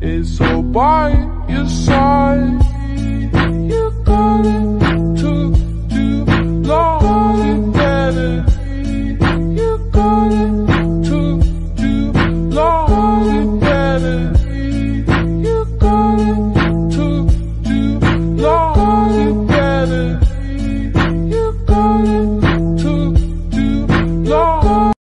It's all by your side.